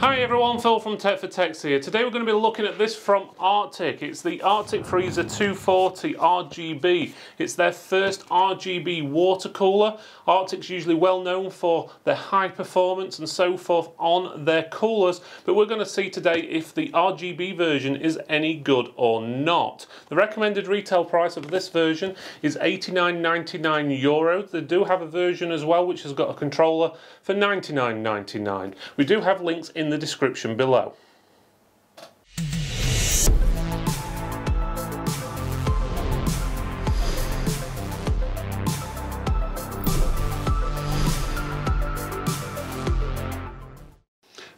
Hi everyone, Phil from Tech4Techs here. Today we're going to be looking at this from Arctic. It's the Arctic Freezer 240 RGB. It's their first RGB water cooler. Arctic's usually well known for their high performance and so forth on their coolers, but we're going to see today if the RGB version is any good or not. The recommended retail price of this version is €89.99. They do have a version as well which has got a controller for €99.99. We do have links in the description below.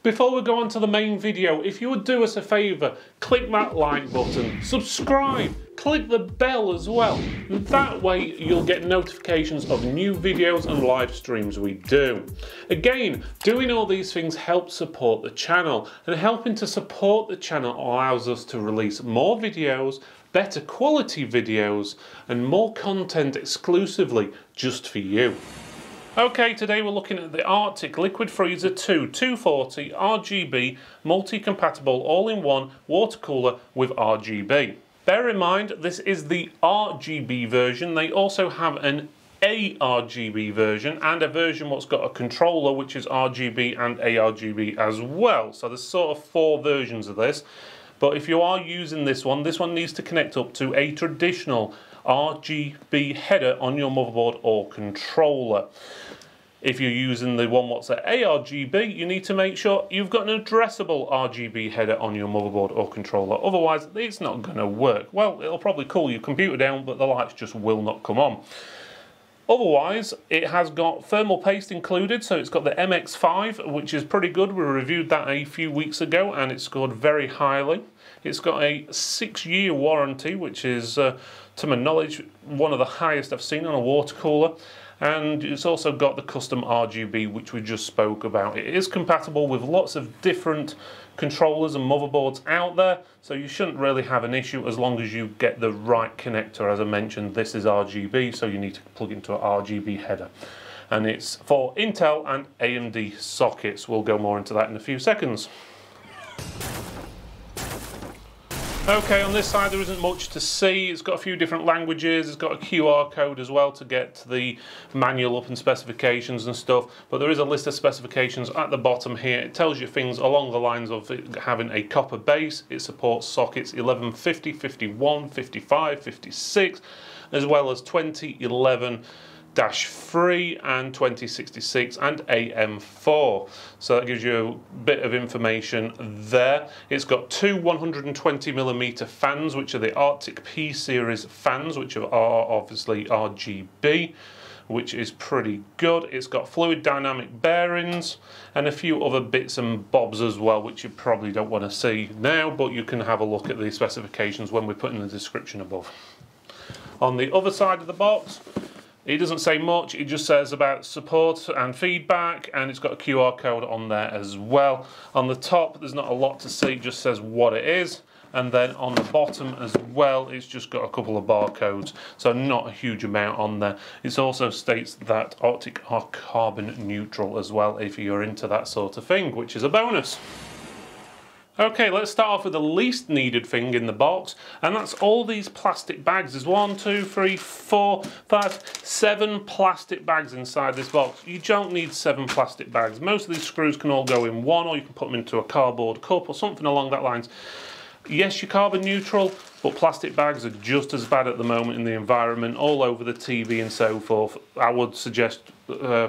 Before we go on to the main video, if you would do us a favour, click that like button, subscribe, click the bell as well. That way you'll get notifications of new videos and live streams we do. Again, doing all these things helps support the channel, and helping to support the channel allows us to release more videos, better quality videos, and more content exclusively just for you. Okay, today we're looking at the Arctic Liquid Freezer 2 240 RGB multi-compatible all-in-one water cooler with RGB. Bear in mind, this is the RGB version. They also have an ARGB version and a version what's got a controller, which is RGB and ARGB as well. So there's sort of four versions of this. But if you are using this one needs to connect up to a traditional RGB header on your motherboard or controller. If you're using the one what's at ARGB, you need to make sure you've got an addressable RGB header on your motherboard or controller, otherwise it's not going to work. Well, it'll probably cool your computer down, but the lights just will not come on. Otherwise, it has got thermal paste included, so it's got the MX-5, which is pretty good. We reviewed that a few weeks ago, and it scored very highly. It's got a 6-year warranty, which is, to my knowledge, one of the highest I've seen on a water cooler. And it's also got the custom RGB, which we just spoke about. It is compatible with lots of different controllers and motherboards out there, so you shouldn't really have an issue as long as you get the right connector. As I mentioned, this is RGB, so you need to plug into an RGB header. And it's for Intel and AMD sockets. We'll go more into that in a few seconds. Okay, on this side there isn't much to see. It's got a few different languages, it's got a QR code as well to get the manual up and specifications and stuff, but there is a list of specifications at the bottom here. It tells you things along the lines of it having a copper base, it supports sockets 11, 50, 51, 55, 56, as well as 2011-3 and 2066 and AM4. So that gives you a bit of information there. It's got two 120mm fans, which are the Arctic P series fans, which are obviously RGB, which is pretty good. It's got fluid dynamic bearings and a few other bits and bobs as well, which you probably don't want to see now, but you can have a look at the specifications when we put in the description above. On the other side of the box, it doesn't say much, it just says about support and feedback, and it's got a QR code on there as well. On the top, there's not a lot to see, it just says what it is. And then on the bottom as well, it's just got a couple of barcodes, so not a huge amount on there. It also states that Arctic are carbon neutral as well, if you're into that sort of thing, which is a bonus. Okay, let's start off with the least needed thing in the box, and that's all these plastic bags. There's 7 plastic bags inside this box. You don't need 7 plastic bags. Most of these screws can all go in one, or you can put them into a cardboard cup or something along that lines. Yes, you're carbon neutral, but plastic bags are just as bad at the moment in the environment, all over the TV and so forth. I would suggest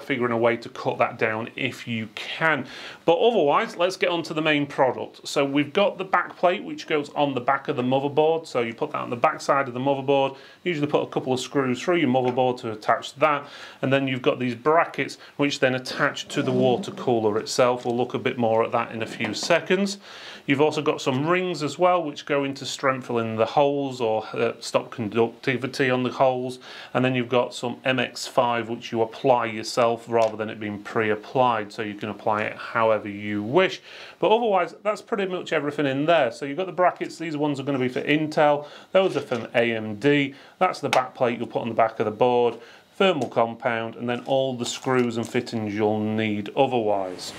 figuring a way to cut that down if you can. But otherwise, let's get on to the main product. So we've got the back plate, which goes on the back of the motherboard. So you put that on the back side of the motherboard, usually put a couple of screws through your motherboard to attach that. And then you've got these brackets, which then attach to the water cooler itself. We'll look a bit more at that in a few seconds. You've also got some rings as well, which go into strengthening the holes or stop conductivity on the holes, and then you've got some MX5 which you apply yourself rather than it being pre-applied, so you can apply it however you wish. But otherwise, that's pretty much everything in there. So you've got the brackets, these ones are going to be for Intel, those are from AMD, that's the back plate you'll put on the back of the board, thermal compound, and then all the screws and fittings you'll need otherwise.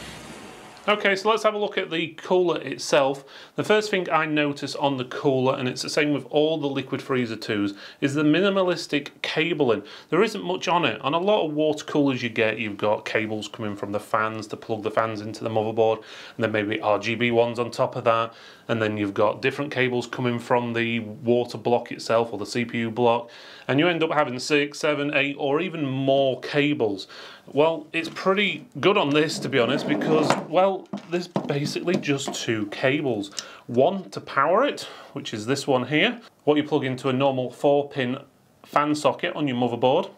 Okay, so let's have a look at the cooler itself. The first thing I notice on the cooler, and it's the same with all the Liquid Freezer 2s, is the minimalistic cabling. There isn't much on it. On a lot of water coolers you get, you've got cables coming from the fans to plug the fans into the motherboard, and then maybe RGB ones on top of that, and then you've got different cables coming from the water block itself or the CPU block, and you end up having 6, 7, 8 or even more cables. Well, it's pretty good on this, to be honest, because, well, there's basically just two cables. One to power it, which is this one here, what you plug into a normal 4-pin fan socket on your motherboard,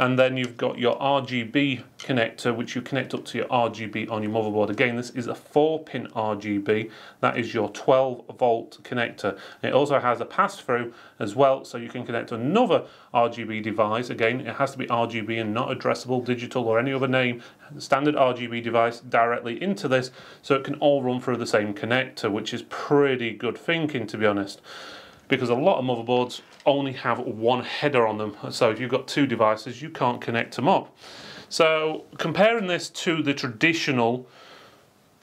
and then you've got your RGB connector, which you connect up to your RGB on your motherboard. Again, this is a 4-pin RGB. That is your 12-volt connector. It also has a pass-through as well, so you can connect another RGB device. Again, it has to be RGB and not addressable, digital, or any other name. Standard RGB device directly into this, so it can all run through the same connector, which is pretty good thinking, to be honest, because a lot of motherboards only have one header on them, so if you've got two devices you can't connect them up. So comparing this to the traditional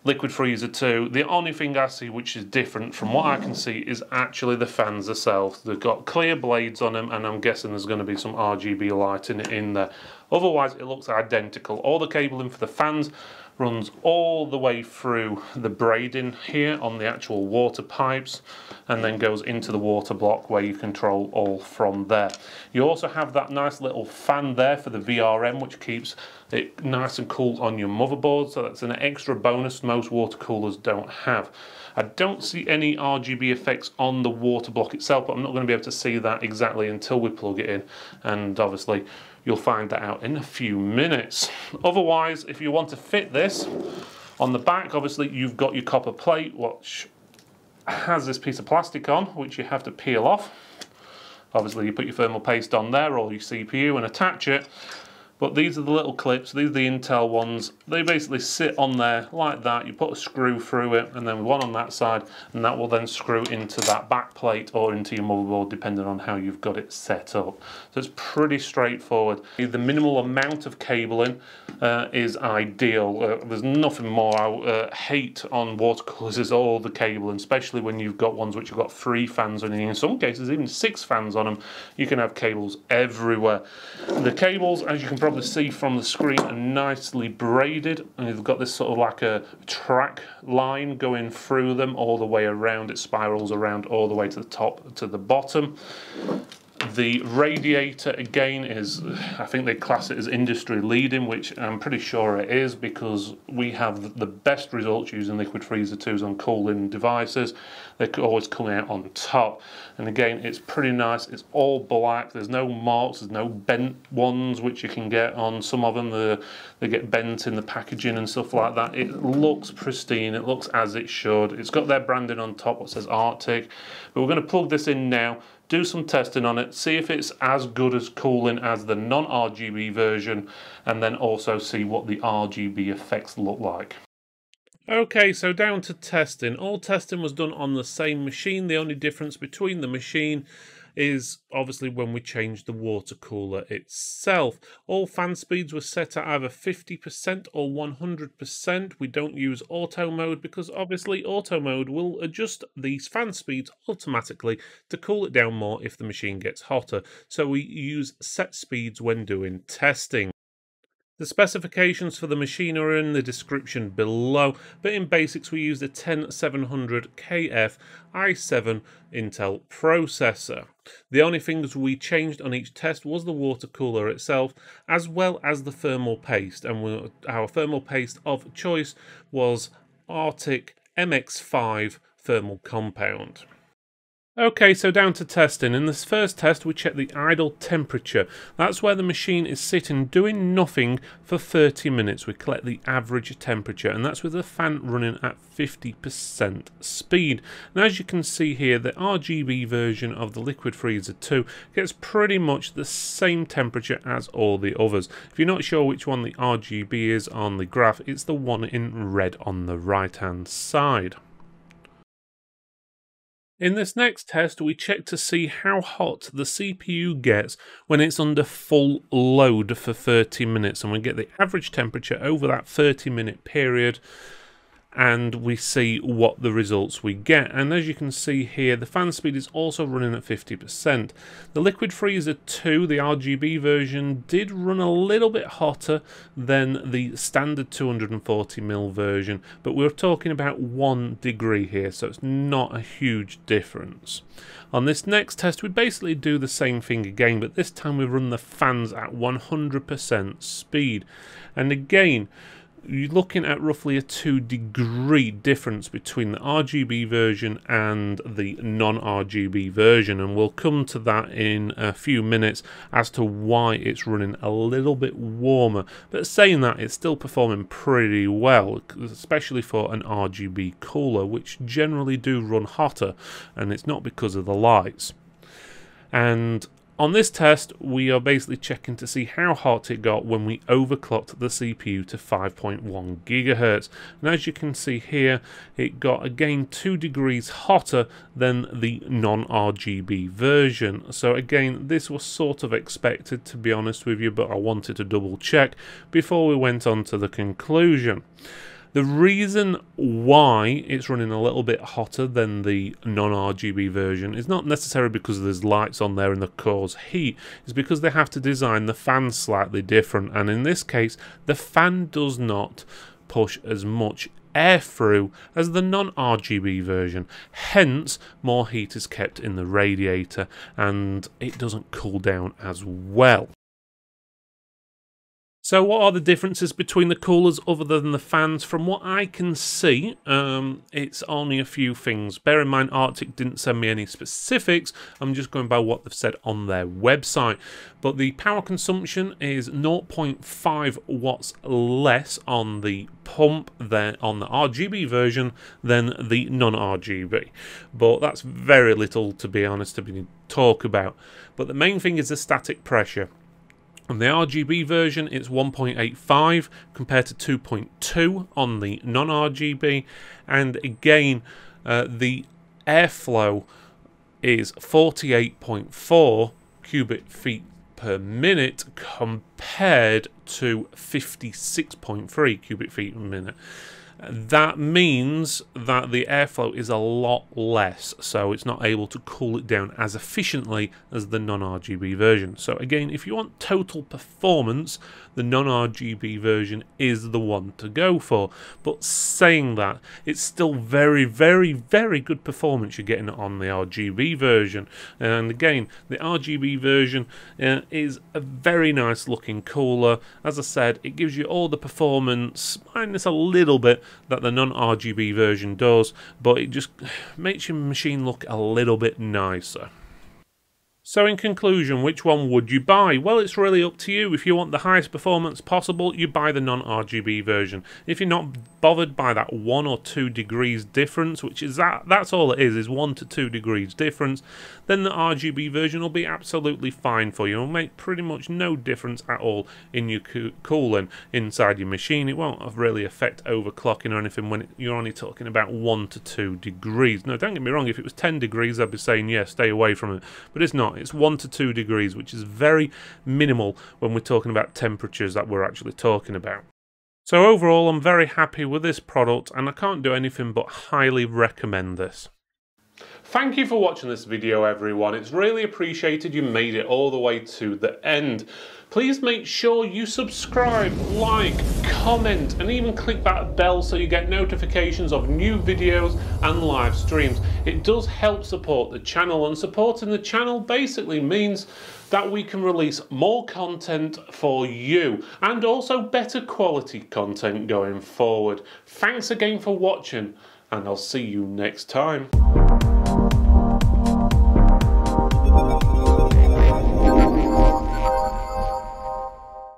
Liquid Freezer 2, the only thing I see which is different from what I can see is actually the fans themselves. They've got clear blades on them, and I'm guessing there's going to be some RGB lighting in there. Otherwise it looks identical. All the cabling for the fans runs all the way through the braiding here on the actual water pipes, and then goes into the water block where you control all from there. You also have that nice little fan there for the VRM, which keeps it nice and cool on your motherboard, so that's an extra bonus most water coolers don't have. I don't see any RGB effects on the water block itself, but I'm not going to be able to see that exactly until we plug it in, and obviously you'll find that out in a few minutes. Otherwise, if you want to fit this on the back, obviously you've got your copper plate, which has this piece of plastic on, which you have to peel off. Obviously you put your thermal paste on there or your CPU and attach it. But these are the little clips, these are the Intel ones. They basically sit on there like that. You put a screw through it, and then one on that side, and that will then screw into that back plate or into your motherboard, depending on how you've got it set up. So it's pretty straightforward. The minimal amount of cabling is ideal. There's nothing more I hate on water coolers is all the cabling, especially when you've got ones which have got 3 fans on, and in some cases even 6 fans on them. You can have cables everywhere. The cables, as you can probably see from the screen, are nicely braided, and you've got this sort of like a track line going through them all the way around. It spirals around all the way to the top, to the bottom. The radiator, again, is, I think they class it as industry leading, which I'm pretty sure it is, because we have the best results using Liquid Freezer 2s on cooling devices. They're always coming out on top. And again, it's pretty nice. It's all black. There's no marks. There's no bent ones, which you can get on some of them. They get bent in the packaging and stuff like that. It looks pristine. It looks as it should. It's got their branding on top, what says Arctic. But we're going to plug this in now, do some testing on it, see if it's as good as cooling as the non-RGB version, and then also see what the RGB effects look like. Okay, so down to testing. All testing was done on the same machine. The only difference between the machine is obviously when we changed the water cooler itself. All fan speeds were set at either 50% or 100%. We don't use auto mode because obviously auto mode will adjust these fan speeds automatically to cool it down more if the machine gets hotter. So we use set speeds when doing testing. The specifications for the machine are in the description below, but in basics we used a 10700KF i7 Intel processor. The only things we changed on each test was the water cooler itself, as well as the thermal paste, and our thermal paste of choice was Arctic MX-5 thermal compound. Okay, so down to testing. In this first test we check the idle temperature. That's where the machine is sitting doing nothing for 30 minutes. We collect the average temperature, and that's with the fan running at 50% speed. And as you can see here, the RGB version of the Liquid Freezer 2 gets pretty much the same temperature as all the others. If you're not sure which one the RGB is on the graph, it's the one in red on the right hand side. In this next test, we check to see how hot the CPU gets when it's under full load for 30 minutes, and we get the average temperature over that 30-minute period and we see what the results we get. And as you can see here, the fan speed is also running at 50%. The Liquid Freezer 2, the RGB version, did run a little bit hotter than the standard 240mm version, but we're talking about 1 degree here, so it's not a huge difference. On this next test, we basically do the same thing again, but this time we run the fans at 100% speed. And again, you're looking at roughly a 2 degree difference between the RGB version and the non-RGB version, and we'll come to that in a few minutes as to why it's running a little bit warmer. But saying that, it's still performing pretty well, especially for an RGB cooler, which generally do run hotter, and it's not because of the lights. And on this test, we are basically checking to see how hot it got when we overclocked the CPU to 5.1 gigahertz. And as you can see here, it got again 2 degrees hotter than the non-RGB version. So again, this was sort of expected, to be honest with you, but I wanted to double check before we went on to the conclusion. The reason why it's running a little bit hotter than the non-RGB version is not necessarily because there's lights on there and they cause heat. It's because they have to design the fan slightly different, and in this case the fan does not push as much air through as the non-RGB version, hence more heat is kept in the radiator and it doesn't cool down as well. So what are the differences between the coolers other than the fans? From what I can see, it's only a few things. Bear in mind, Arctic didn't send me any specifics. I'm just going by what they've said on their website. But the power consumption is 0.5 watts less on the pump than on the RGB version than the non-RGB. But that's very little, to be honest, to be talk about. But the main thing is the static pressure. On the RGB version, it's 1.85 compared to 2.2 on the non-RGB. And again, the airflow is 48.4 cubic feet per minute compared to 56.3 cubic feet per minute. That means that the airflow is a lot less, so it's not able to cool it down as efficiently as the non-RGB version. So again, if you want total performance, the non-RGB version is the one to go for. But saying that, it's still very, very, very good performance you're getting on the RGB version. And again, the RGB version is a very nice looking cooler. As I said, it gives you all the performance, minus a little bit, that the non-RGB version does, but it just makes your machine look a little bit nicer. So in conclusion, which one would you buy? Well, it's really up to you. If you want the highest performance possible, you buy the non-RGB version. If you're not bothered by that 1 or 2 degrees difference, which is that's all it is 1 to 2 degrees difference, then the RGB version will be absolutely fine for you. It'll make pretty much no difference at all in your cooling inside your machine. It won't really affect overclocking or anything when you're only talking about 1 to 2 degrees. Now, don't get me wrong, if it was 10 degrees, I'd be saying, yeah, stay away from it, but it's not. It's 1 to 2 degrees, which is very minimal when we're talking about temperatures that we're actually talking about. So overall, I'm very happy with this product, and I can't do anything but highly recommend this. Thank you for watching this video, everyone. It's really appreciated you made it all the way to the end. Please make sure you subscribe, like, comment, and even click that bell so you get notifications of new videos and live streams. It does help support the channel, and supporting the channel basically means that we can release more content for you and also better quality content going forward. Thanks again for watching, and I'll see you next time.